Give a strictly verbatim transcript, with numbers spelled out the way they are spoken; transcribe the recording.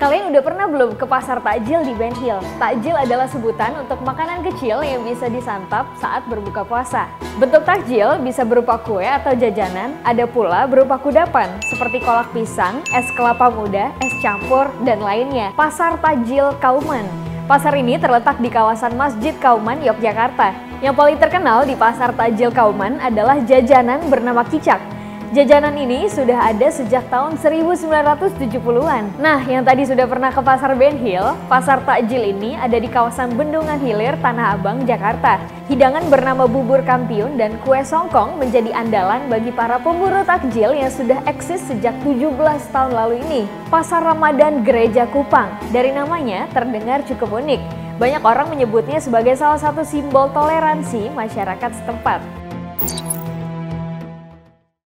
Kalian udah pernah belum ke Pasar Takjil di Benhil? Takjil adalah sebutan untuk makanan kecil yang bisa disantap saat berbuka puasa. Bentuk takjil bisa berupa kue atau jajanan, ada pula berupa kudapan seperti kolak pisang, es kelapa muda, es campur, dan lainnya. Pasar Takjil Kauman. Pasar ini terletak di kawasan Masjid Kauman, Yogyakarta. Yang paling terkenal di Pasar Takjil Kauman adalah jajanan bernama kicak. Jajanan ini sudah ada sejak tahun seribu sembilan ratus tujuh puluhan. Nah, yang tadi sudah pernah ke Pasar Benhil, Pasar Takjil ini ada di kawasan Bendungan Hilir, Tanah Abang, Jakarta. Hidangan bernama bubur kampiun dan kue songkong menjadi andalan bagi para pemburu takjil yang sudah eksis sejak tujuh belas tahun lalu ini. Pasar Ramadan Gereja Kupang, dari namanya terdengar cukup unik. Banyak orang menyebutnya sebagai salah satu simbol toleransi masyarakat setempat.